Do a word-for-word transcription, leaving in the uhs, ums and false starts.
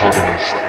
protagonist.